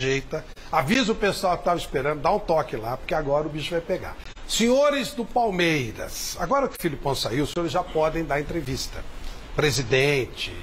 ajeita, avisa o pessoal que estava esperando, dá um toque lá, porque agora o bicho vai pegar. Senhores do Palmeiras, agora que o Felipão saiu, os senhores já podem dar entrevista. Presidente,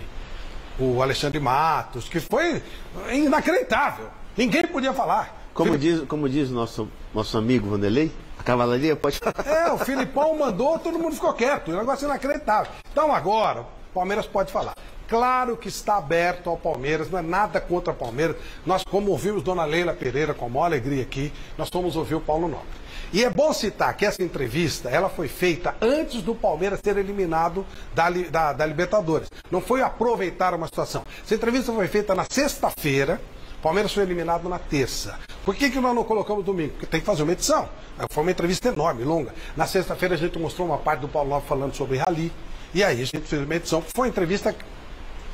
o Alexandre Matos, que foi inacreditável, ninguém podia falar. Como diz nosso amigo Vanderlei, a cavalaria pode falar. É, o Felipão mandou, todo mundo ficou quieto, um negócio inacreditável. Então agora, o Palmeiras pode falar. Claro que está aberto ao Palmeiras, não é nada contra o Palmeiras. Nós, como ouvimos Dona Leila Pereira com a maior alegria aqui, nós fomos ouvir o Paulo Nobre. E é bom citar que essa entrevista, ela foi feita antes do Palmeiras ser eliminado da Libertadores. Não foi aproveitar uma situação. Essa entrevista foi feita na sexta-feira. O Palmeiras foi eliminado na terça. Por que nós não colocamos domingo? Porque tem que fazer uma edição. Foi uma entrevista enorme, longa. Na sexta-feira a gente mostrou uma parte do Paulo Nobre falando sobre rally. E aí a gente fez uma edição. Foi uma entrevista,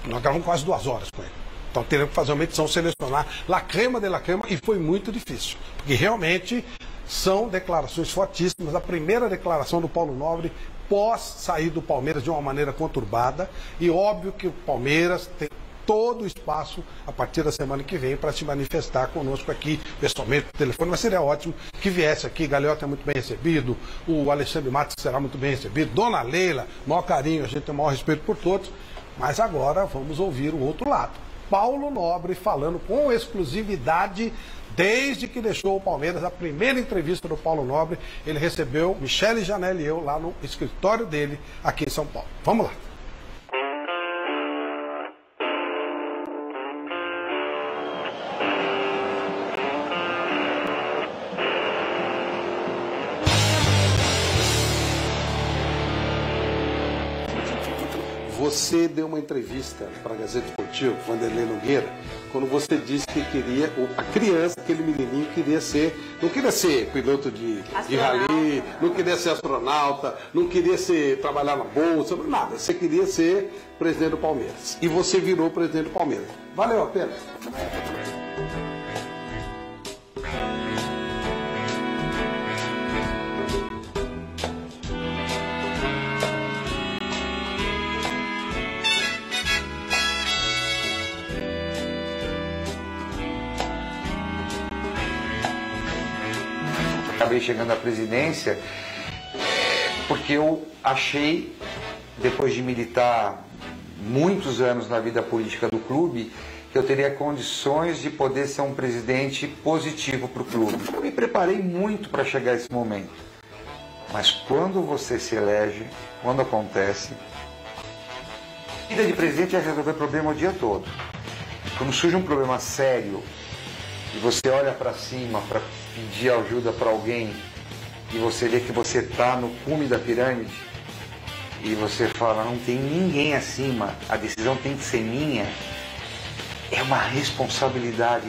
nós gravamos quase 2 horas com ele. Então teremos que fazer uma edição, selecionar la crema de la crema. E foi muito difícil. Porque realmente são declarações fortíssimas. A primeira declaração do Paulo Nobre pós sair do Palmeiras de uma maneira conturbada. E óbvio que o Palmeiras tem todo o espaço a partir da semana que vem para se manifestar conosco aqui, pessoalmente, por telefone, mas seria ótimo que viesse aqui. Galiotte é muito bem recebido, o Alexandre Matos será muito bem recebido, Dona Leila, maior carinho, a gente tem o maior respeito por todos, mas agora vamos ouvir o outro lado. Paulo Nobre falando com exclusividade desde que deixou o Palmeiras. A primeira entrevista do Paulo Nobre, ele recebeu Michelle Janelle e eu lá no escritório dele aqui em São Paulo. Vamos lá. Você deu uma entrevista para a Gazeta Esportiva, Vanderlei Nogueira, quando você disse que queria, a criança, aquele menininho, queria ser, não queria ser piloto de rally, não queria ser astronauta, não queria ser, trabalhar na bolsa, nada. Você queria ser presidente do Palmeiras. E você virou presidente do Palmeiras. Valeu a pena? Acabei chegando à presidência porque eu achei, depois de militar muitos anos na vida política do clube, que eu teria condições de poder ser um presidente positivo para o clube. Eu me preparei muito para chegar a esse momento. Mas quando você se elege, quando acontece, a vida de presidente é resolver problema o dia todo. Quando surge um problema sério e você olha para cima para pedir ajuda para alguém e você vê que você está no cume da pirâmide e você fala, não tem ninguém acima, a decisão tem que ser minha, é uma responsabilidade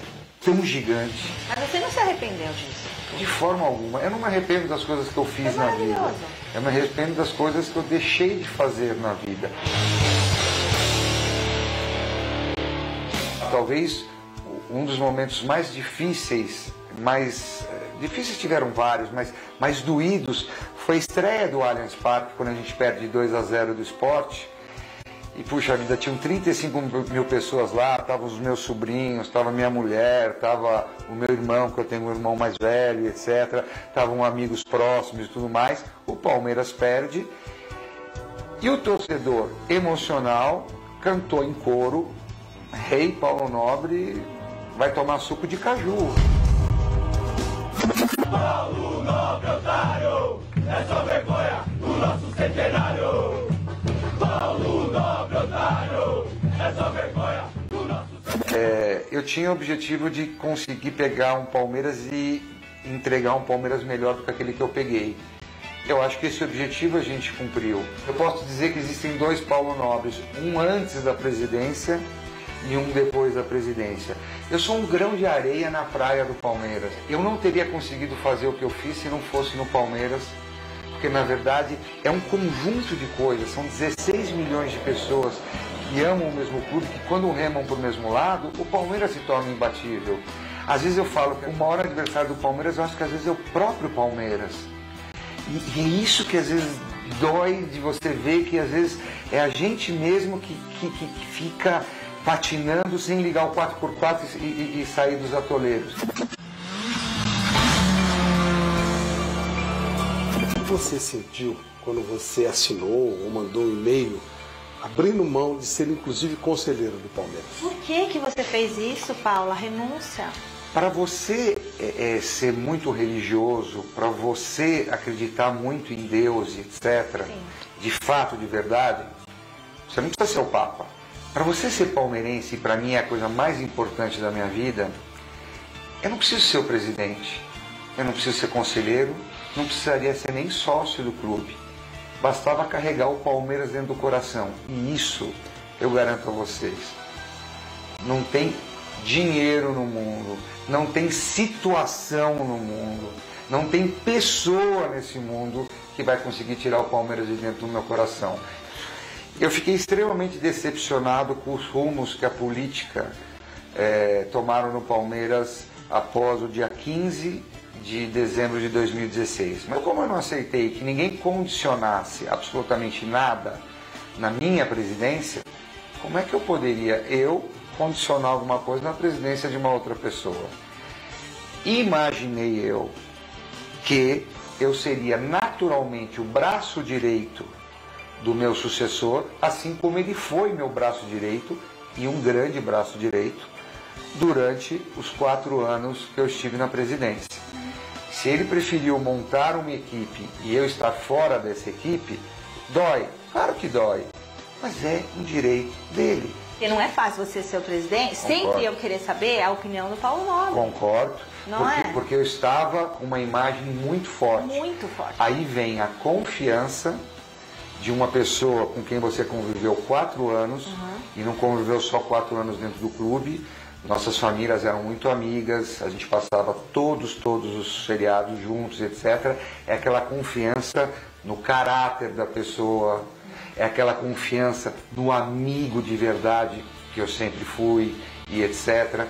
tão gigante. Mas você não se arrependeu disso? De forma alguma. Eu não me arrependo das coisas que eu fiz na vida. Eu me arrependo das coisas que eu deixei de fazer na vida. Talvez um dos momentos mais difíceis, tiveram vários, mas mais doídos, foi a estreia do Allianz Parque, quando a gente perde de 2-0 do Sport. E puxa vida, tinham 35.000 pessoas lá, estavam os meus sobrinhos, estava minha mulher, estava o meu irmão, que eu tenho um irmão mais velho, etc. Estavam amigos próximos e tudo mais. O Palmeiras perde. E o torcedor emocional cantou em coro, Rei Paulo Nobre vai tomar suco de caju. Paulo Nobre, otário, é só vergonha do nosso centenário. Paulo Nobre, otário, é só vergonha do nosso centenário. Eu tinha o objetivo de conseguir pegar um Palmeiras e entregar um Palmeiras melhor do que aquele que eu peguei. Eu acho que esse objetivo a gente cumpriu. Eu posso dizer que existem 2 Paulo Nobres, um antes da presidência e um depois da presidência. Eu sou um grão de areia na praia do Palmeiras. Eu não teria conseguido fazer o que eu fiz se não fosse no Palmeiras, porque na verdade é um conjunto de coisas, são 16 milhões de pessoas que amam o mesmo clube, que quando remam para o mesmo lado, o Palmeiras se torna imbatível. Às vezes eu falo que o maior adversário do Palmeiras, eu acho que às vezes é o próprio Palmeiras. E é isso que às vezes dói de você ver, que às vezes é a gente mesmo que fica patinando sem ligar o 4x4 e sair dos atoleiros. O que você sentiu quando você assinou ou mandou um e-mail abrindo mão de ser inclusive conselheiro do Palmeiras? Por que que você fez isso, Paula? Renúncia? Para você ser muito religioso, para você acreditar muito em Deus, etc., sim, de fato, de verdade, você não precisa ser o Papa. Para você ser palmeirense, e para mim é a coisa mais importante da minha vida, eu não preciso ser o presidente, eu não preciso ser conselheiro, não precisaria ser nem sócio do clube. Bastava carregar o Palmeiras dentro do coração. E isso, eu garanto a vocês, não tem dinheiro no mundo, não tem situação no mundo, não tem pessoa nesse mundo que vai conseguir tirar o Palmeiras de dentro do meu coração. Eu fiquei extremamente decepcionado com os rumos que a política tomaram no Palmeiras após o dia 15 de dezembro de 2016. Mas como eu não aceitei que ninguém condicionasse absolutamente nada na minha presidência, como é que eu poderia, condicionar alguma coisa na presidência de uma outra pessoa? Imaginei eu que eu seria naturalmente o braço direito do meu sucessor, assim como ele foi meu braço direito, e um grande braço direito, durante os 4 anos que eu estive na presidência. Se ele preferiu montar uma equipe e eu estar fora dessa equipe, dói, claro que dói, mas é um direito dele. Porque não é fácil você ser o presidente. Concordo. Sempre eu querer saber a opinião do Paulo Nobre. Concordo. Não porque eu estava com uma imagem muito forte. Muito forte. Aí vem a confiança de uma pessoa com quem você conviveu 4 anos, e não conviveu só 4 anos dentro do clube. Nossas famílias eram muito amigas, a gente passava todos os feriados juntos, etc. É aquela confiança no caráter da pessoa, é aquela confiança no amigo de verdade que eu sempre fui, e etc.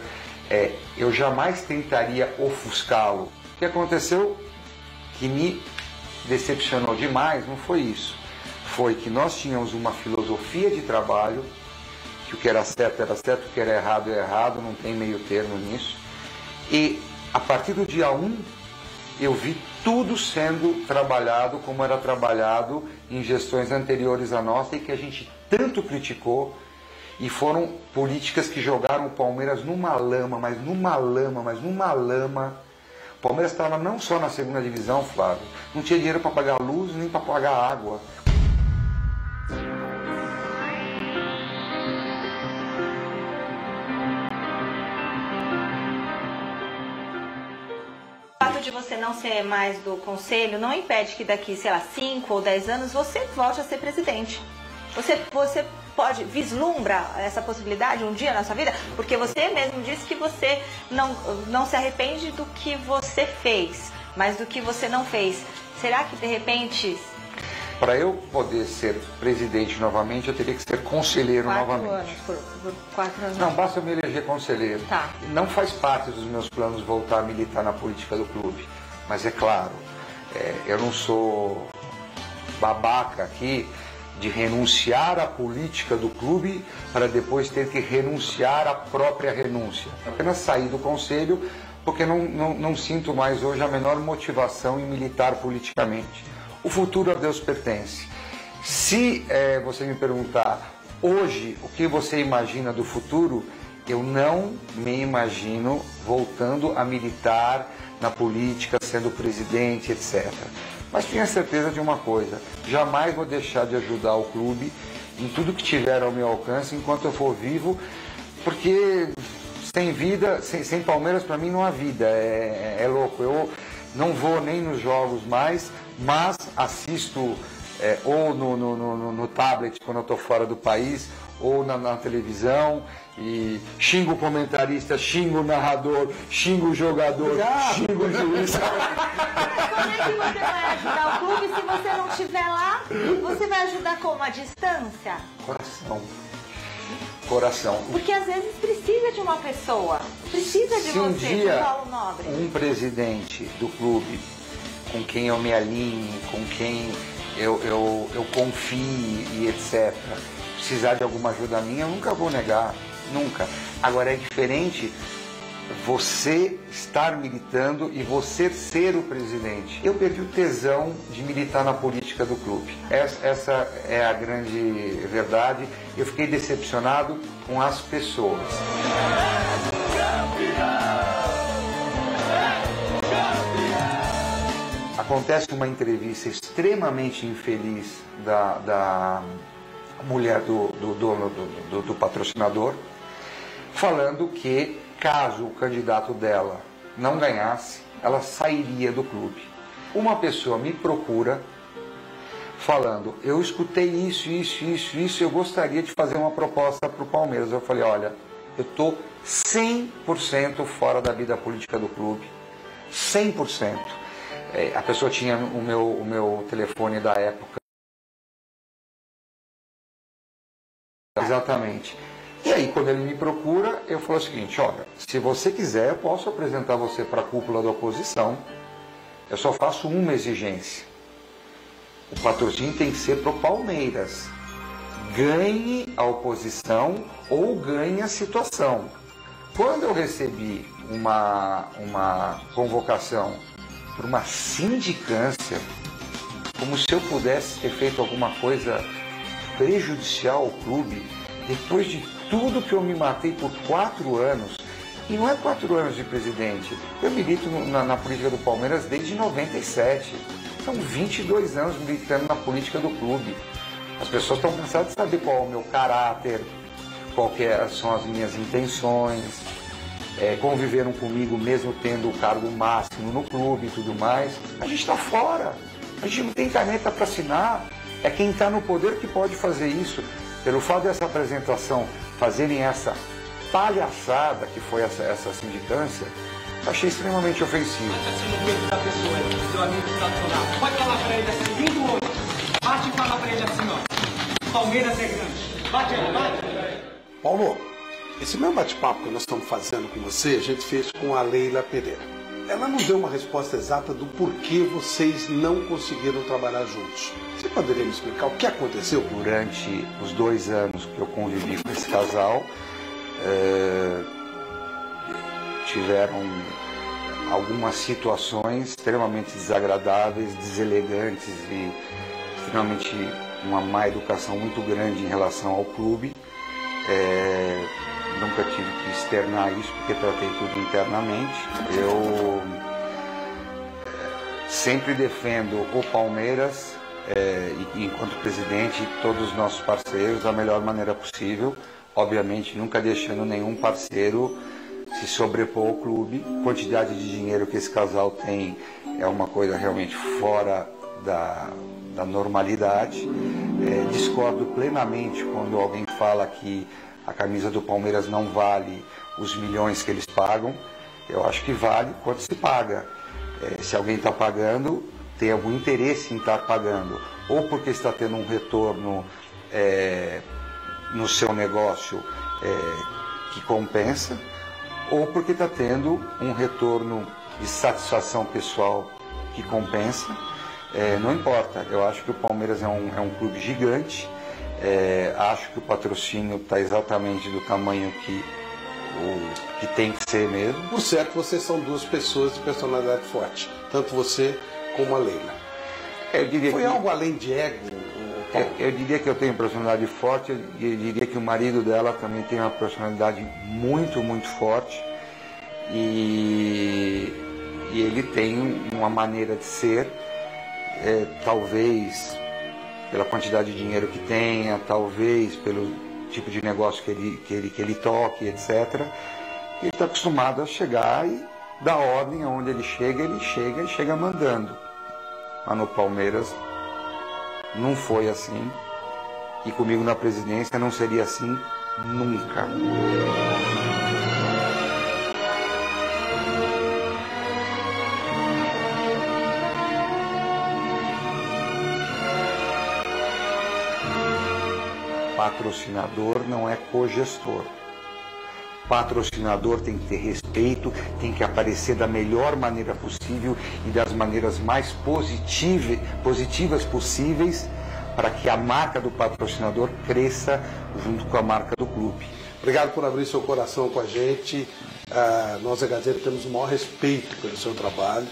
Eu jamais tentaria ofuscá-lo. O que aconteceu que me decepcionou demais não foi isso. Foi que nós tínhamos uma filosofia de trabalho, que o que era certo, o que era errado é errado, não tem meio termo nisso. E a partir do dia 1, eu vi tudo sendo trabalhado como era trabalhado em gestões anteriores à nossa e que a gente tanto criticou, e foram políticas que jogaram o Palmeiras numa lama, mas numa lama, mas numa lama. O Palmeiras estava não só na segunda divisão, Flávio, não tinha dinheiro para pagar luz nem para pagar água. De você não ser mais do conselho não impede que daqui, sei lá, 5 ou 10 anos você volte a ser presidente. Você pode, vislumbra essa possibilidade um dia na sua vida, porque você mesmo disse que você não se arrepende do que você fez, mas do que você não fez. Será que de repente... Para eu poder ser presidente novamente, eu teria que ser conselheiro novamente. 4 anos. Não, basta eu me eleger conselheiro. Tá. Não faz parte dos meus planos voltar a militar na política do clube. Mas é claro, eu não sou babaca aqui de renunciar à política do clube para depois ter que renunciar à própria renúncia. Eu apenas saí do conselho porque não sinto mais hoje a menor motivação em militar politicamente. O futuro a Deus pertence. Se você me perguntar hoje o que você imagina do futuro, eu não me imagino voltando a militar na política, sendo presidente, etc. Mas tenho a certeza de uma coisa, jamais vou deixar de ajudar o clube em tudo que tiver ao meu alcance enquanto eu for vivo, porque sem vida, sem Palmeiras para mim não há vida, é louco. Eu não vou nem nos jogos mais, mas assisto ou no tablet quando eu estou fora do país, ou na televisão, e xingo o comentarista, xingo o narrador, xingo o jogador, xingo o juiz. Como é que você vai ajudar o clube se você não estiver lá? Você vai ajudar como? A distância? Coração. Coração. Porque às vezes precisa de uma pessoa, precisa de você, de Paulo Nobre. Um presidente do clube com quem eu me alinhe, com quem eu confie e etc. Precisar de alguma ajuda minha, eu nunca vou negar. nunca. Agora é diferente você estar militando e você ser o presidente. Eu perdi o tesão de militar na política do clube. Essa é a grande verdade. Eu fiquei decepcionado com as pessoas. Acontece uma entrevista extremamente infeliz da mulher do dono do patrocinador, falando que caso o candidato dela não ganhasse, ela sairia do clube. Uma pessoa me procura falando, eu escutei isso, eu gostaria de fazer uma proposta para o Palmeiras. Eu falei, olha, eu estou 100% fora da vida política do clube, 100%. A pessoa tinha o meu telefone da época. Exatamente. E aí, quando ele me procura, eu falo o seguinte, olha, se você quiser, eu posso apresentar você para a cúpula da oposição. Eu só faço uma exigência. O patrocínio tem que ser para o Palmeiras. Ganhe a oposição ou ganhe a situação. Quando eu recebi uma convocação por uma sindicância, como se eu pudesse ter feito alguma coisa prejudicial ao clube, depois de tudo que eu me matei por 4 anos, e não é 4 anos de presidente, eu milito na política do Palmeiras desde 97, são 22 anos militando na política do clube. As pessoas estão cansadas de saber qual é o meu caráter, quais são as minhas intenções, conviveram comigo mesmo tendo o cargo máximo no clube e tudo mais. A gente está fora, a gente não tem caneta para assinar, é quem está no poder que pode fazer isso. Pelo fato dessa apresentação fazerem essa palhaçada que foi essa sindicância, achei extremamente ofensivo. Pode falar pra ele assim, vindo o outro. Bate e fala pra ele assim, ó. Palmeiras é grande. Bate, bate. Paulo, esse mesmo bate-papo que nós estamos fazendo com você, a gente fez com a Leila Pereira. Ela não deu uma resposta exata do porquê vocês não conseguiram trabalhar juntos. Você poderia me explicar o que aconteceu? Durante os 2 anos que eu convivi com esse casal, tiveram algumas situações extremamente desagradáveis, deselegantes e finalmente uma má educação muito grande em relação ao clube. Nunca tive que externar isso, porque tratei tudo internamente. Eu sempre defendo o Palmeiras, enquanto presidente, todos os nossos parceiros, da melhor maneira possível. Obviamente, nunca deixando nenhum parceiro se sobrepor ao clube. A quantidade de dinheiro que esse casal tem é uma coisa realmente fora da normalidade. Discordo plenamente quando alguém fala que a camisa do Palmeiras não vale os milhões que eles pagam. Eu acho que vale quanto se paga. Se alguém está pagando, tem algum interesse em estar pagando. Ou porque está tendo um retorno no seu negócio que compensa, ou porque está tendo um retorno de satisfação pessoal que compensa. Não importa. Eu acho que o Palmeiras é um clube gigante. Acho que o patrocínio está exatamente do tamanho que tem que ser mesmo. Por certo, vocês são duas pessoas de personalidade forte, tanto você como a Leila. Eu diria foi que algo além de ego? Eu diria que eu tenho personalidade forte, eu diria que o marido dela também tem uma personalidade muito, muito forte. E ele tem uma maneira de ser, talvez pela quantidade de dinheiro que tenha, talvez pelo tipo de negócio que ele toque, etc. Ele está acostumado a chegar e dar ordem aonde ele chega mandando. Mas no Palmeiras não foi assim. E comigo na presidência não seria assim nunca. Patrocinador não é cogestor. Patrocinador tem que ter respeito, tem que aparecer da melhor maneira possível e das maneiras mais positivas possíveis para que a marca do patrocinador cresça junto com a marca do clube. Obrigado por abrir seu coração com a gente. Nós da Gazeta temos o maior respeito pelo seu trabalho.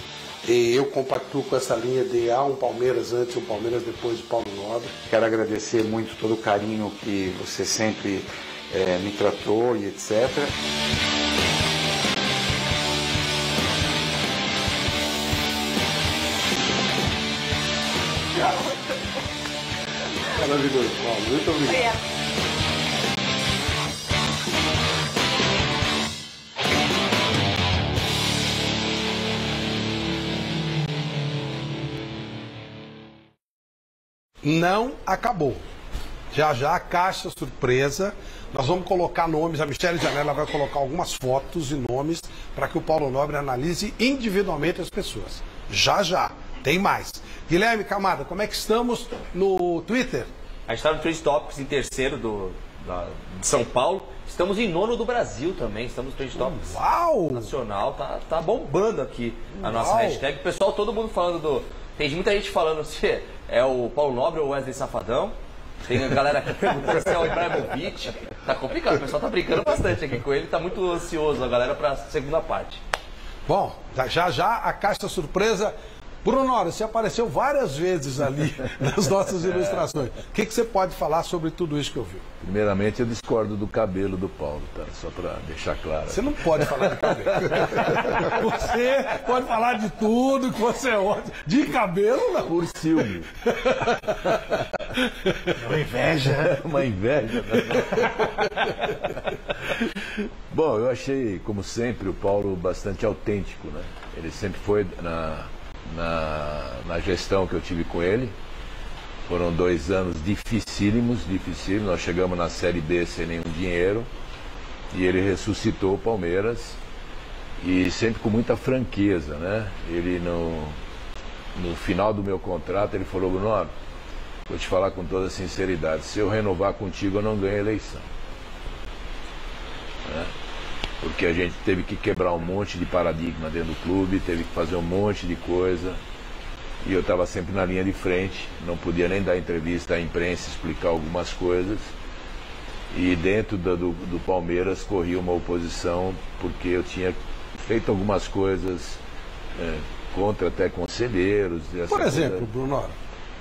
E eu compactuo com essa linha de um Palmeiras antes, um Palmeiras depois de Paulo Nobre. Quero agradecer muito todo o carinho que você sempre me tratou e etc. Maravilhoso, Paulo. Muito obrigado. Não acabou. Já já a caixa surpresa. Nós vamos colocar nomes, a Michelle Janelle vai colocar algumas fotos e nomes para que o Paulo Nobre analise individualmente as pessoas. Já já, tem mais. Guilherme Camada, como é que estamos no Twitter? A gente está no Trend Topics em terceiro de São Paulo. Estamos em nono do Brasil também. Estamos no Trend Topics nacional. Tá bombando aqui a nossa hashtag. O pessoal, todo mundo falando do... Tem muita gente falando se é o Paulo Nobre ou o Wesley Safadão. Tem a galera que pergunta se é o Ibrahimovic. Tá complicado, o pessoal tá brincando bastante aqui com ele. Tá muito ansioso a galera pra segunda parte. Bom, já já a caixa surpresa. Bruno Noro, você apareceu várias vezes ali nas nossas ilustrações. O que você pode falar sobre tudo isso que eu vi? Primeiramente, eu discordo do cabelo do Paulo, tá? Só para deixar claro. Você não pode falar de cabelo. Você pode falar de tudo que você gosta. De cabelo, não. Por ciúme. É uma inveja. Uma inveja. Bom, eu achei, como sempre, o Paulo bastante autêntico, né? Ele sempre foi na gestão que eu tive com ele. Foram 2 anos dificílimos. Nós chegamos na Série B sem nenhum dinheiro e ele ressuscitou o Palmeiras, e sempre com muita franqueza, né? Ele no final do meu contrato ele falou: Bruno, vou te falar com toda sinceridade, se eu renovar contigo eu não ganho a eleição, né? Porque a gente teve que quebrar um monte de paradigma dentro do clube, teve que fazer um monte de coisa. E eu estava sempre na linha de frente, não podia nem dar entrevista à imprensa, explicar algumas coisas. E dentro do Palmeiras corria uma oposição, porque eu tinha feito algumas coisas contra até conselheiros. Por exemplo, Bruno?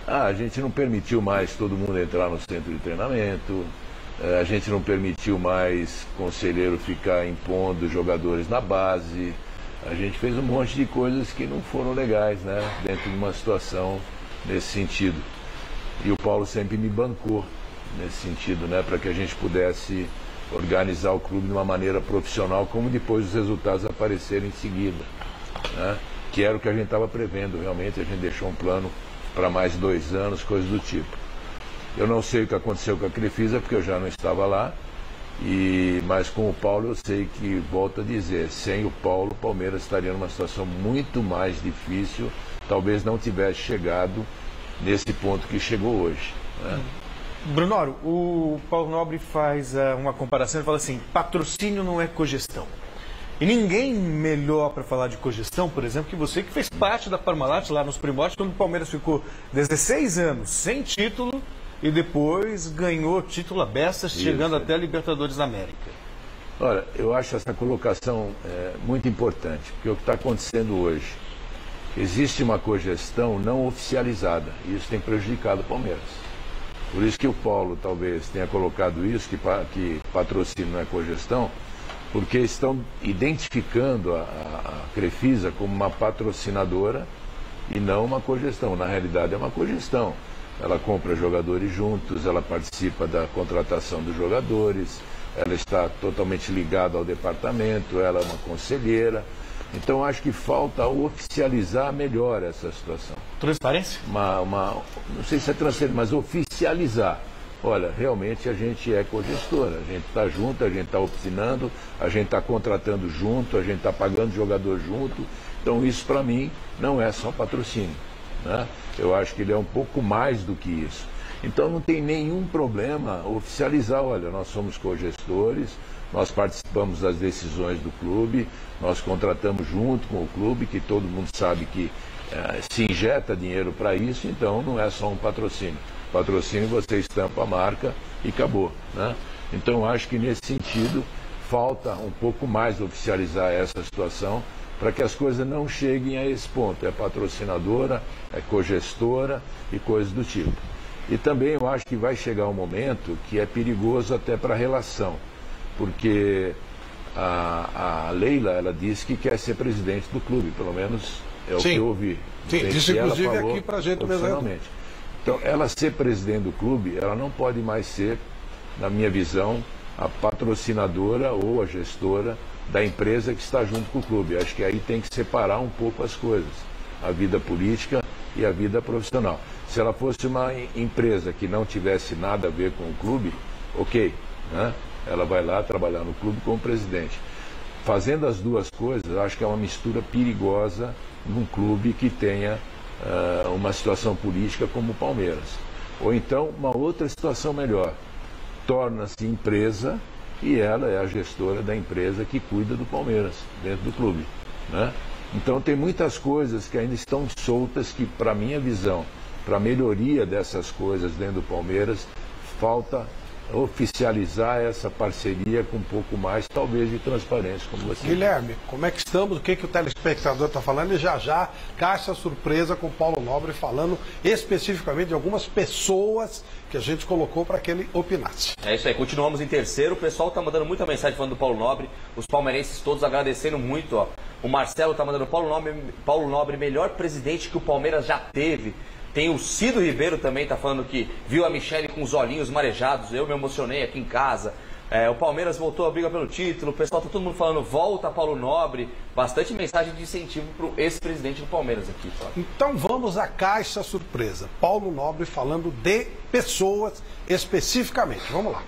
A gente não permitiu mais todo mundo entrar no centro de treinamento. A gente não permitiu mais conselheiro ficar impondo jogadores na base. A gente fez um monte de coisas que não foram legais, né? Dentro de uma situação nesse sentido. E o Paulo sempre me bancou nesse sentido, né? Para que a gente pudesse organizar o clube de uma maneira profissional, como depois os resultados apareceram em seguida, né? Que era o que a gente estava prevendo. Realmente a gente deixou um plano para mais 2 anos, coisas do tipo. Eu não sei o que aconteceu com a Crefisa, porque eu já não estava lá, mas com o Paulo eu sei que, volto a dizer, sem o Paulo, o Palmeiras estaria numa situação muito mais difícil, talvez não tivesse chegado nesse ponto que chegou hoje, né? Bruno Noro, o Paulo Nobre faz uma comparação, ele fala assim: patrocínio não é cogestão. E ninguém melhor para falar de cogestão, por exemplo, que você, que fez parte da Parmalat lá nos primórdios, quando o Palmeiras ficou 16 anos sem título, e depois ganhou título a beça, chegando até a Libertadores da América. Olha, eu acho essa colocação muito importante, porque o que está acontecendo hoje, existe uma cogestão não oficializada, e isso tem prejudicado o Palmeiras. Por isso que o Paulo talvez tenha colocado isso, que patrocínio não é cogestão, porque estão identificando a Crefisa como uma patrocinadora e não uma cogestão. Na realidade é uma cogestão. Ela compra jogadores juntos, ela participa da contratação dos jogadores, ela está totalmente ligada ao departamento, ela é uma conselheira. Então acho que falta oficializar melhor essa situação. Transparência? Não sei se é transparência, mas oficializar. Olha, realmente a gente é cogestora, a gente está junto, a gente está opinando, a gente está contratando junto, a gente está pagando jogador junto. Então isso para mim não é só patrocínio, né? Eu acho que ele é um pouco mais do que isso. Então não tem nenhum problema oficializar: olha, nós somos cogestores, nós participamos das decisões do clube, nós contratamos junto com o clube, que todo mundo sabe que se injeta dinheiro para isso, então não é só um patrocínio. Patrocínio você estampa a marca e acabou, né? Então, acho que nesse sentido, falta um pouco mais oficializar essa situação para que as coisas não cheguem a esse ponto. É patrocinadora, é cogestora e coisas do tipo. E também eu acho que vai chegar um momento que é perigoso até para a relação, porque a Leila, ela disse que quer ser presidente do clube, pelo menos é o que eu ouvi. Sim, disse inclusive ela falou aqui para a gente mesmo. Então, ela ser presidente do clube, ela não pode mais ser, na minha visão, a patrocinadora ou a gestora da empresa que está junto com o clube. Acho que aí tem que separar um pouco as coisas, a vida política e a vida profissional. Se ela fosse uma empresa que não tivesse nada a ver com o clube, ok, né? Ela vai lá trabalhar no clube como presidente. Fazendo as duas coisas, acho que é uma mistura perigosa num clube que tenha uma situação política como o Palmeiras. Ou então, uma outra situação melhor. Torna-se empresa e ela é a gestora da empresa que cuida do Palmeiras dentro do clube, né? Então, tem muitas coisas que ainda estão soltas que, para minha visão, para a melhoria dessas coisas dentro do Palmeiras, falta oficializar essa parceria com um pouco mais, talvez, de transparência, como você disse. Guilherme, como é que estamos? O que, que o telespectador está falando? E já, caixa surpresa com o Paulo Nobre falando especificamente de algumas pessoas que a gente colocou para que ele opinasse. É isso aí, continuamos em terceiro. O pessoal está mandando muita mensagem falando do Paulo Nobre, os palmeirenses todos agradecendo muito, ó. O Marcelo está mandando Paulo Nobre, melhor presidente que o Palmeiras já teve. Tem o Cido Ribeiro também, tá falando que viu a Michelle com os olhinhos marejados. Eu me emocionei aqui em casa. O Palmeiras voltou a briga pelo título. O pessoal, tá todo mundo falando, volta Paulo Nobre. Bastante mensagem de incentivo pro ex-presidente do Palmeiras aqui. Então vamos à caixa surpresa. Paulo Nobre falando de pessoas especificamente. Vamos lá.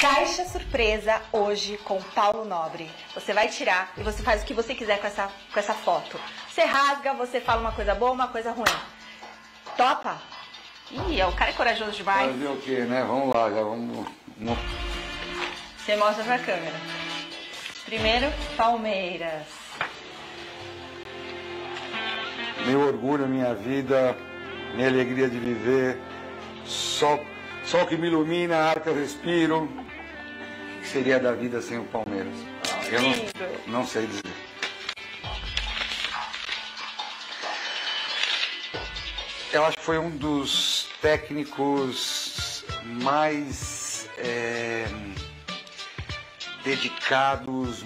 Caixa surpresa hoje com Paulo Nobre. Você vai tirar e você faz o que você quiser com essa foto. Você rasga, você fala uma coisa boa, uma coisa ruim. Topa? Ih, o cara é corajoso demais. Fazer o quê, né? Vamos lá, já vamos... Você mostra pra câmera. Primeiro, Palmeiras. Meu orgulho, minha vida, minha alegria de viver. Sol que me ilumina, ar que eu respiro. O que seria da vida sem o Palmeiras? Eu não sei dizer. Eu acho que foi um dos técnicos mais dedicados,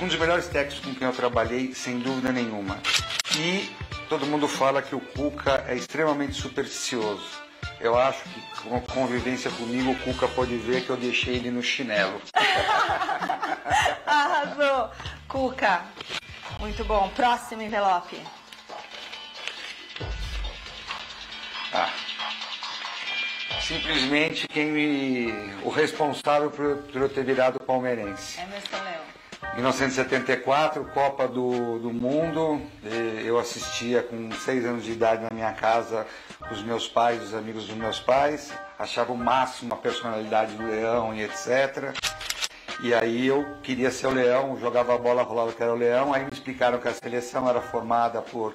um dos melhores técnicos com quem eu trabalhei, sem dúvida nenhuma. E todo mundo fala que o Cuca é extremamente supersticioso. Eu acho que com a convivência comigo, o Cuca pode ver que eu deixei ele no chinelo. Arrasou! Cuca, muito bom. Próximo envelope. Simplesmente o responsável por eu ter virado palmeirense. É mesmo, Léo. 1974, Copa do Mundo. Eu assistia com 6 anos de idade na minha casa... Os meus pais, os amigos dos meus pais, achava o máximo a personalidade do Leão e etc. E aí eu queria ser o Leão, jogava a bola, rolava que era o Leão. Aí me explicaram que a seleção era formada por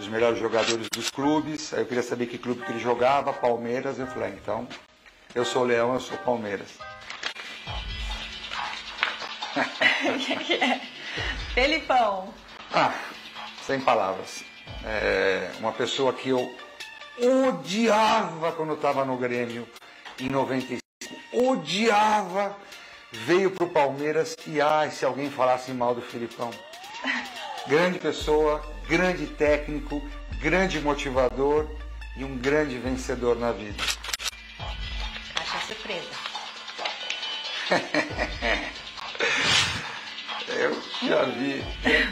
os melhores jogadores dos clubes. Aí eu queria saber que clube que ele jogava, Palmeiras. Eu falei, então, eu sou o Leão, eu sou Palmeiras. O que é? Felipão. Sem palavras. Uma pessoa que eu... odiava quando eu estava no Grêmio em 95, odiava, veio para o Palmeiras e se alguém falasse mal do Felipão. Grande pessoa, grande técnico, grande motivador e um grande vencedor na vida. Caixa surpresa. Eu já vi,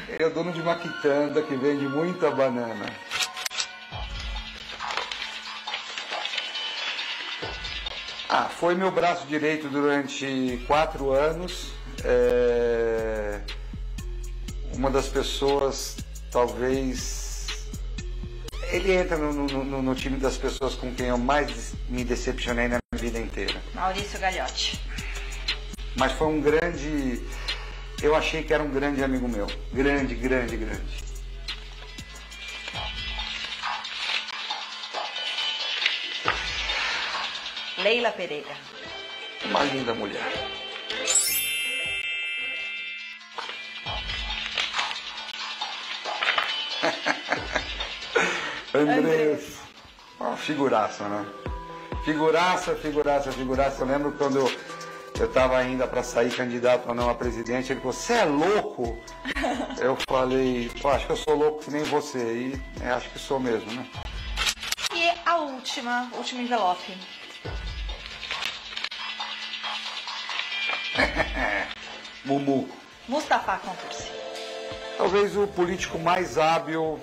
ele é dono de uma quitanda que vende muita banana. Foi meu braço direito durante 4 anos. Uma das pessoas, talvez... Ele entra no time das pessoas com quem eu mais me decepcionei na minha vida inteira. Maurício Galiotte. Mas foi um grande... Eu achei que era um grande amigo meu. Grande, grande, grande. Leila Pereira. Uma linda mulher. Andrés, uma figuraça, né? Figuraça. Eu lembro quando eu tava ainda para sair candidato ou não a presidente, ele falou, você é louco? Eu falei, pô, acho que eu sou louco que nem você, e acho que sou mesmo, né? E a última envelope. Mumu. Mustafa Contursi. Talvez o político mais hábil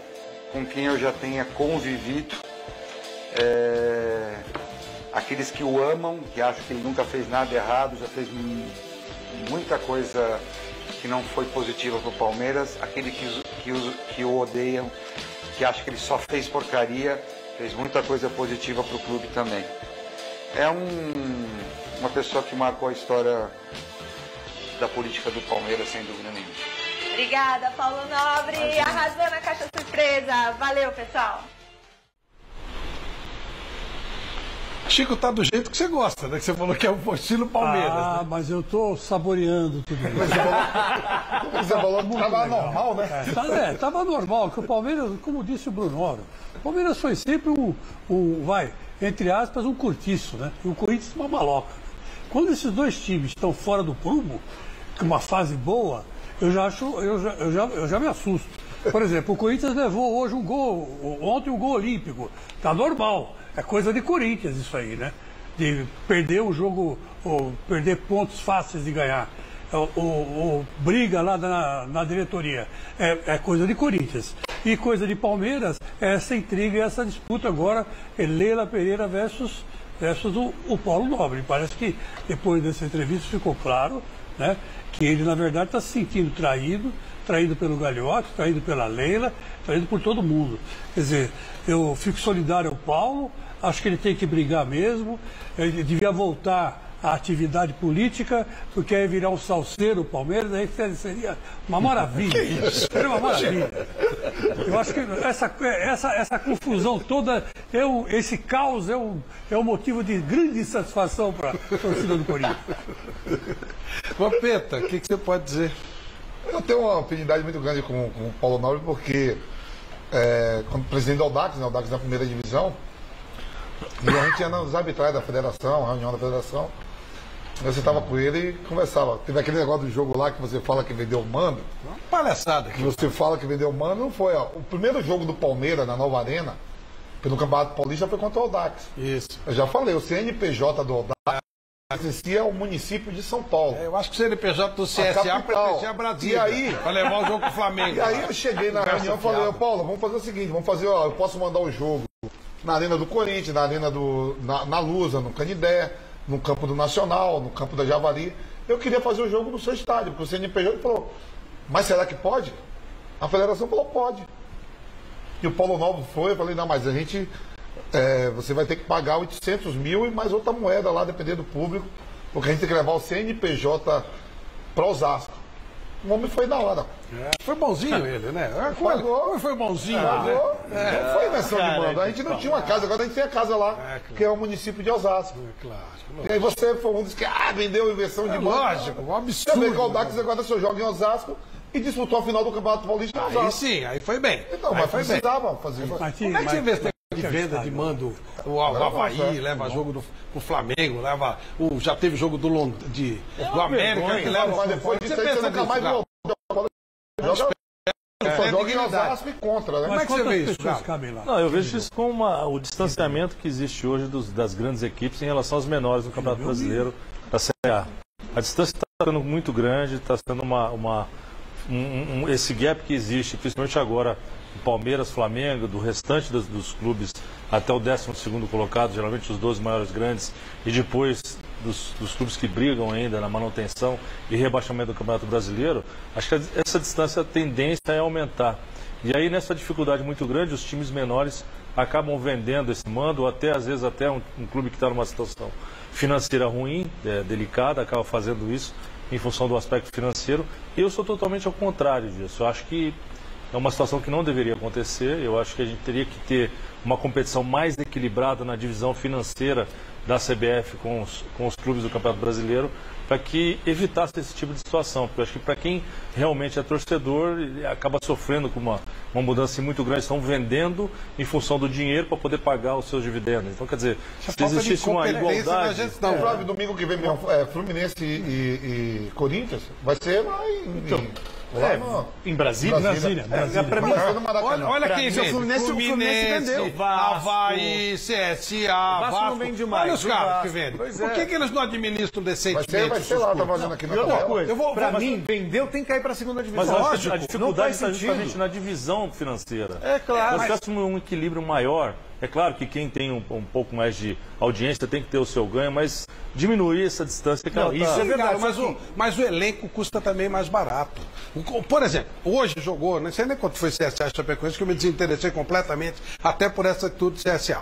com quem eu já tenha convivido. Aqueles que o amam, que acham que ele nunca fez nada errado, já fez muita coisa que não foi positiva para o Palmeiras. Aquele que o odeiam, que acham que ele só fez porcaria, fez muita coisa positiva para o clube também. É uma pessoa que marcou a história da política do Palmeiras, sem dúvida nenhuma. Obrigada, Paulo Nobre. Imagina. Arrasou na caixa surpresa. Valeu, pessoal. Chico, tá do jeito que você gosta, né? Que você falou que é o estilo Palmeiras. Ah, né? Mas eu tô saboreando tudo isso. Mas você falou que tava normal, né? Tava normal, que o Palmeiras, como disse o Bruno Noro, o Palmeiras foi sempre entre aspas, um cortiço, né? E o Corinthians uma maloca. Quando esses dois times estão fora do prumo, que uma fase boa, eu já me assusto. Por exemplo, o Corinthians levou hoje ontem um gol olímpico. Tá normal. É coisa de Corinthians isso aí, né? De perder o jogo, ou perder pontos fáceis de ganhar, ou briga lá na diretoria. É coisa de Corinthians. E coisa de Palmeiras é essa intriga e essa disputa agora, é Leila Pereira versus o Paulo Nobre. Parece que depois dessa entrevista ficou claro, né, que ele na verdade está se sentindo traído pelo Galiotti, traído pela Leila, traído por todo mundo. Quer dizer, eu fico solidário ao Paulo, acho que ele tem que brigar mesmo, ele devia voltar à atividade política, porque aí virar um salseiro o Palmeiras, aí seria uma maravilha. Seria uma maravilha. Eu acho que essa confusão toda, esse caos é um motivo de grande insatisfação para a torcida do Corinthians. Vampeta, o que você pode dizer? Eu tenho uma afinidade muito grande com o Paulo Nobre, porque quando presidente do Audax, né, Audax na primeira divisão, e a gente ia nos arbitrais da federação, reunião da federação, eu sentava com ele e conversava. Teve aquele negócio do jogo lá que você fala que vendeu o mando. Uma palhaçada. Que você fala que vendeu o mando, não foi. Ó, o primeiro jogo do Palmeiras na Nova Arena, pelo Campeonato Paulista, foi contra o Audax. Isso. Eu já falei, o CNPJ do Audax existia o município de São Paulo. Eu acho que o CNPJ do CSA pertencia a Brasília. E aí, para levar o jogo pro Flamengo. E aí eu cheguei na reunião e falei, Paulo, vamos fazer o seguinte, eu posso mandar o jogo na Arena do Corinthians, na Arena na Lusa, no Canindé, no campo do Nacional, no campo da Javari. Eu queria fazer o jogo no seu estádio, porque o CNPJ falou, mas será que pode? A federação falou, pode. E o Paulo Nobre foi, eu falei, não, mas a gente... você vai ter que pagar 800 mil e mais outra moeda lá, dependendo do público, porque a gente tem que levar o CNPJ para Osasco. O homem foi da hora. Foi bonzinho ele, né? Foi bonzinho. Pagou. Não foi invenção de mando. A gente não tinha uma casa, agora a gente tem a casa lá, claro, que é o município de Osasco. Claro, e aí você foi um dos que vendeu invenção de mando. Lógico, um absurdo. Também que o Audax agora só joga em Osasco. E disputou a final do Campeonato Paulista em Osasco. Aí sim, aí foi bem. Então, mas precisava fazer isso. Como é que você investiu? De venda de mando, o Havaí leva jogo do Flamengo, leva já teve jogo do América, que leva, mas depois disso aí você nunca mais voltou. Como é que você vê isso? Não, eu vejo isso com o distanciamento que existe hoje das grandes equipes em relação aos menores do Campeonato Brasileiro, da Série A. A distância está sendo muito grande, está sendo esse gap que existe, principalmente agora, Palmeiras, Flamengo, do restante dos clubes até o 12º colocado, geralmente os 12 maiores grandes, e depois dos clubes que brigam ainda na manutenção e rebaixamento do Campeonato Brasileiro, acho que essa distância, a tendência é aumentar. E aí, nessa dificuldade muito grande, os times menores acabam vendendo esse mando, ou até, às vezes, até um clube que está numa situação financeira ruim, delicada, acaba fazendo isso em função do aspecto financeiro. Eu sou totalmente ao contrário disso. Eu acho que é uma situação que não deveria acontecer. Eu acho que a gente teria que ter uma competição mais equilibrada na divisão financeira da CBF com os clubes do Campeonato Brasileiro, para que evitasse esse tipo de situação, porque eu acho que para quem realmente é torcedor, ele acaba sofrendo com uma mudança muito grande. Estão vendendo em função do dinheiro para poder pagar os seus dividendos. Então, quer dizer, se existisse uma igualdade... Gente, não, Flávio, domingo que vem, Fluminense e Corinthians, vai ser lá em Brasília. Olha quem vem. Fluminense vendeu. Havaí, CSA, Vasco. Olha os caras que vendem. Por que eles não administram decentemente? Vai ser lá, tá fazendo aqui. Outra coisa, pra mim, vendeu, tem que cair pra segunda divisão. Mas lógico, a dificuldade está justamente na divisão financeira. É claro. Se tivesse um equilíbrio maior... É claro que quem tem um pouco mais de audiência tem que ter o seu ganho, mas diminuir essa distância... Que não, isso é verdade, mas o elenco custa também mais barato. Por exemplo, hoje jogou, não sei nem quanto foi CSA e Chapecoense, que eu me desinteressei completamente, até por essa atitude do CSA.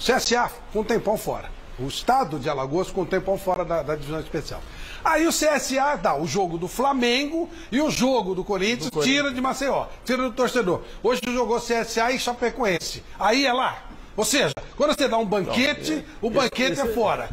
O CSA com um tempão fora. O estado de Alagoas com um tempão fora da divisão especial. Aí o CSA dá o jogo do Flamengo e o jogo do Corinthians, tira de Maceió, tira do torcedor. Hoje jogou CSA e Chapecoense. Aí é lá. Ou seja, quando você dá um banquete, o banquete é fora.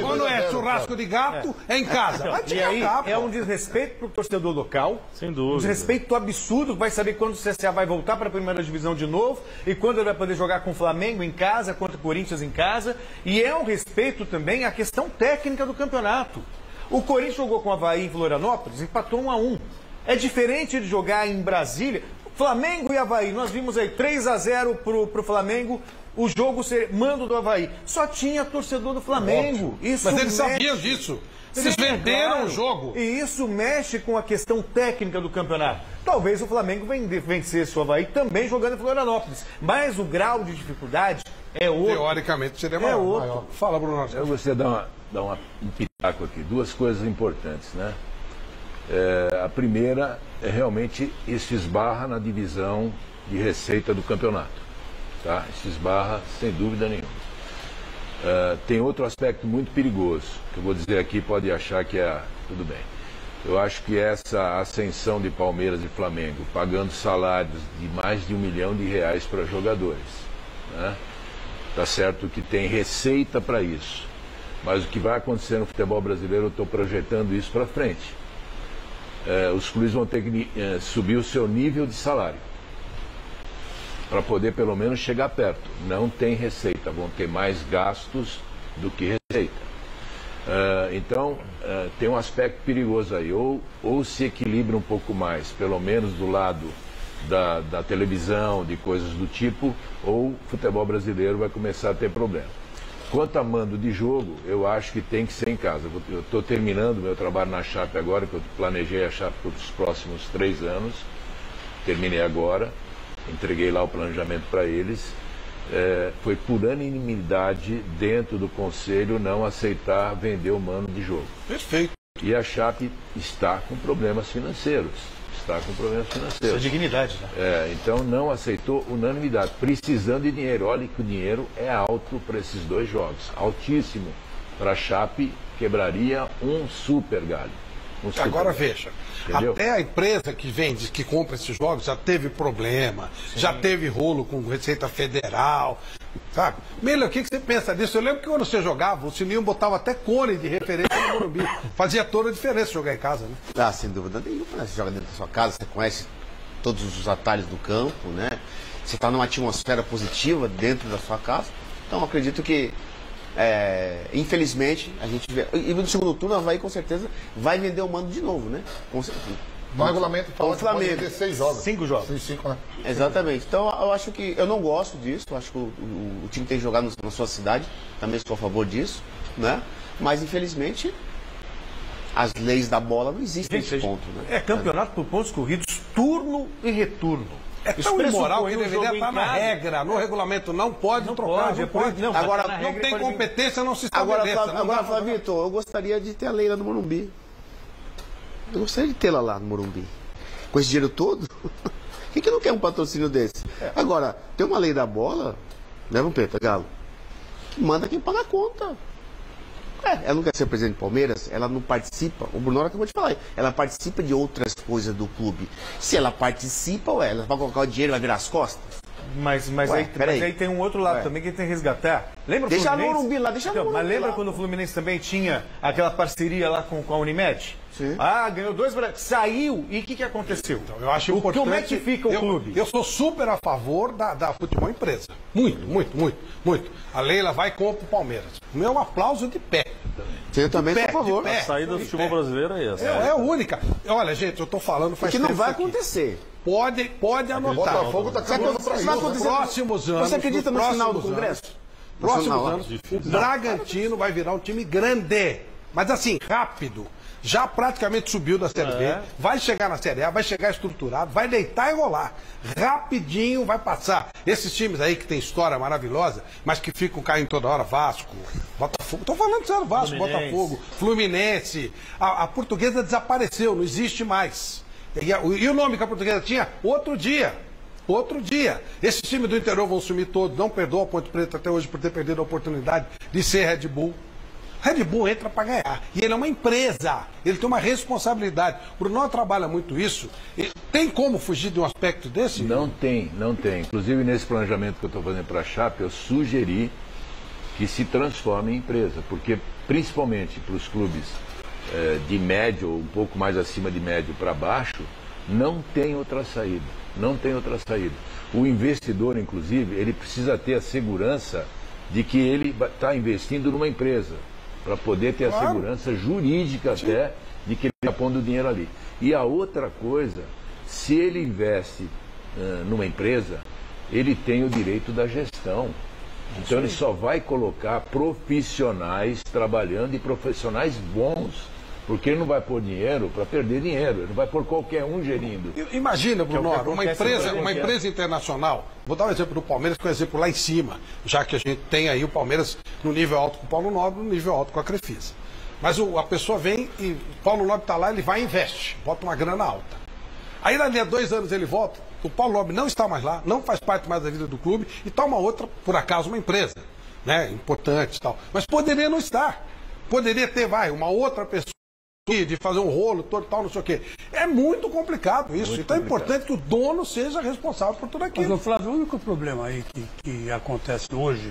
Quando é churrasco de gato, é em casa. Então, mas aí é um desrespeito para o torcedor local. Sem dúvida. Um desrespeito absurdo, vai saber quando o CSA vai voltar para a primeira divisão de novo e quando ele vai poder jogar com o Flamengo em casa, contra o Corinthians em casa. E é um respeito também à questão técnica do campeonato. O Corinthians jogou com o Havaí em Florianópolis, empatou 1 a 1. É diferente de jogar em Brasília. Flamengo e Havaí, nós vimos aí 3 a 0 pro Flamengo, o jogo ser mando do Havaí. Só tinha torcedor do Flamengo. Isso. Mas eles sabiam disso. Eles venderam o jogo. E isso mexe com a questão técnica do campeonato. Talvez o Flamengo vencesse o Havaí também jogando em Florianópolis. Mas o grau de dificuldade é outro. Teoricamente seria maior. Fala, Bruno. Eu gostaria de dar um pitaco aqui. Duas coisas importantes, né? A primeira é realmente isso esbarra na divisão de receita do campeonato, tá? Isso esbarra sem dúvida nenhuma. Tem outro aspecto muito perigoso que eu vou dizer aqui, pode achar que é tudo bem. Eu acho que essa ascensão de Palmeiras e Flamengo pagando salários de mais de R$1 milhão para jogadores, né? Tá certo que tem receita para isso, mas o que vai acontecer no futebol brasileiro, eu estou projetando isso para frente. Os clubes vão ter que subir o seu nível de salário para poder pelo menos chegar perto. Não tem receita, vão ter mais gastos do que receita. Então tem um aspecto perigoso aí, ou se equilibra um pouco mais, pelo menos do lado da televisão, de coisas do tipo, ou o futebol brasileiro vai começar a ter problema. Quanto a mando de jogo, eu acho que tem que ser em casa. Eu estou terminando meu trabalho na Chapa agora, que eu planejei a Chapa para os próximos 3 anos. Terminei agora, entreguei lá o planejamento para eles. Foi por unanimidade dentro do Conselho não aceitar vender o mando de jogo. Perfeito. E a Chapa está com problemas financeiros. Sua dignidade, né? Então não aceitou unanimidade, precisando de dinheiro. Olha que o dinheiro é alto para esses 2 jogos, altíssimo. Para a Chape, quebraria um super galho. Agora veja, até a empresa que vende, que compra esses jogos, já teve problema, já teve rolo com Receita Federal, sabe? Miller, o que você pensa disso? Eu lembro que quando você jogava, o Sininho botava até cone de referência no Morumbi. Fazia toda a diferença jogar em casa, né? Ah, sem dúvida nenhuma, né? Você joga dentro da sua casa, você conhece todos os atalhos do campo, né? Você está numa atmosfera positiva dentro da sua casa. Então, eu acredito que infelizmente, a gente vê. E no segundo turno, o Havaí com certeza vai vender o mando de novo, né? Com certeza. O regulamento fala que pode ter 6 jogos. 5 jogos. 5, né? Exatamente. Então, eu acho que. Eu não gosto disso. Eu acho que o time tem que jogar na sua cidade. Também sou a favor disso, né? Mas, infelizmente, as leis da bola não existem nesse ponto, né? É campeonato por pontos corridos, turno e retorno. É tão imoral que deveria estar na regra, no regulamento. Não pode trocar. Agora, não tem competência, não se estabelece. Agora, Flávio, eu gostaria de ter a Leila no Morumbi. Eu gostaria de tê-la lá no Morumbi. Com esse dinheiro todo? Quem que não quer um patrocínio desse? Agora, tem uma lei da bola, né, Vampeta, Galo? Que manda quem paga a conta. Ela não quer ser presidente do Palmeiras, ela não participa, o Bruno Noro acabou de falar, ela participa de outras coisas do clube. Se ela participa, ela vai colocar o dinheiro e vai virar as costas? Mas aí tem um outro lado também que tem que resgatar. Lembra o Fluminense? Deixa Morumbi lá, deixa então, Morumbi. Mas lembra lá, quando o Fluminense também tinha aquela parceria lá com a Unimed? Sim. Ah, ganhou dois, saiu, e o que aconteceu? Então, eu acho importante... Como é que fica o clube? Eu sou super a favor da futebol empresa. Muito. A Leila vai contra o Palmeiras. O meu é um aplauso de pé. Eu também sou a favor. A saída do futebol brasileiro é essa. É a única. Olha, gente, eu tô falando faz tempo. Que não vai acontecer. Pode anotar. O Botafogo tá acabando pra isso. Nos próximos anos... Você acredita no final do Congresso? Próximos anos, o Bragantino vai virar um time grande. Mas assim, rápido. Já praticamente subiu da Série B, vai chegar na Série A, vai chegar estruturado, vai deitar e rolar. Rapidinho vai passar. Esses times aí que tem história maravilhosa, mas que ficam caindo toda hora, Vasco, Botafogo. Estou falando sério, Vasco, Fluminense. Botafogo, Fluminense. A Portuguesa desapareceu, não existe mais. E o nome que a Portuguesa tinha? Outro dia. Esses times do interior vão sumir todos, não perdoa a Ponte Preta até hoje por ter perdido a oportunidade de ser Red Bull. Red Bull entra para ganhar. E ele é uma empresa. Ele tem uma responsabilidade. O Bruno trabalha muito isso. Tem como fugir de um aspecto desse? Não tem. Inclusive, nesse planejamento que eu estou fazendo para a Chapa, eu sugeri que se transforme em empresa. Porque, principalmente para os clubes de médio, ou um pouco mais acima de médio para baixo, não tem outra saída. O investidor, inclusive, ele precisa ter a segurança de que ele está investindo numa empresa, para poder ter a segurança jurídica até de que ele está pondo o dinheiro ali. E a outra coisa, se ele investe numa empresa, ele tem o direito da gestão. Então ele só vai colocar profissionais trabalhando e profissionais bons, porque ele não vai pôr dinheiro para perder dinheiro, ele não vai pôr qualquer um gerindo. Imagina, Bruno, uma empresa internacional, vou dar um exemplo do Palmeiras, que é um exemplo lá em cima, já que a gente tem aí o Palmeiras no nível alto com o Paulo Nobre, no nível alto com a Crefisa. Mas a pessoa vem e o Paulo Nobre está lá, ele vai e investe, bota uma grana alta. Aí dali a 2 anos ele volta, o Paulo Nobre não está mais lá, não faz parte mais da vida do clube, e está uma outra, por acaso, uma empresa, né, importante e tal. Mas poderia não estar, poderia ter, uma outra pessoa, de fazer um rolo, total, não sei o quê. É muito complicado isso. Muito então complicado. É importante que o dono seja responsável por tudo aquilo. Mas, Flávio, o único problema aí que acontece hoje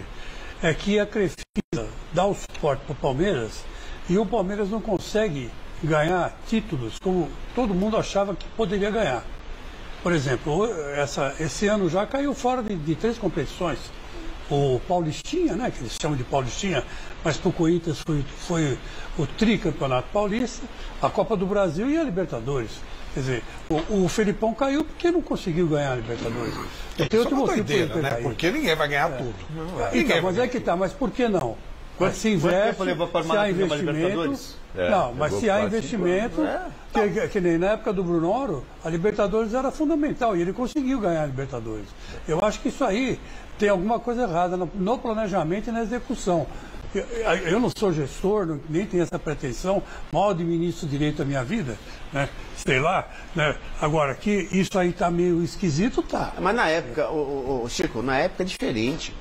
é que a Crefisa dá o suporte para o Palmeiras e o Palmeiras não consegue ganhar títulos como todo mundo achava que poderia ganhar. Por exemplo, esse ano já caiu fora de 3 competições. O Paulistinha, né, que eles chamam de Paulistinha, mas para o Corinthians foi o tricampeonato paulista, a Copa do Brasil e a Libertadores. Quer dizer, o Felipão caiu porque não conseguiu ganhar a Libertadores. Tem outro motivo para ele ter caído. Porque ninguém vai ganhar tudo. Então, mas é que tá, mas por que não? Quando se investe, se há investimento... Não, mas se há investimento... Que nem na época do Bruno Noro, a Libertadores era fundamental e ele conseguiu ganhar a Libertadores. Eu acho que isso aí tem alguma coisa errada no planejamento e na execução. Eu não sou gestor, nem tenho essa pretensão, mal administro direito à minha vida, né? Sei lá, né? Agora, que isso aí tá meio esquisito, tá. Mas na época, Chico, na época é diferente.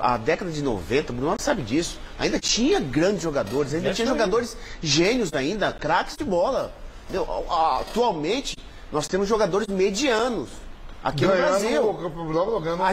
A década de 90, o Bruno sabe disso, ainda tinha grandes jogadores, ainda tinha jogadores gênios ainda, craques de bola. Atualmente, nós temos jogadores medianos. Aqui no Brasil.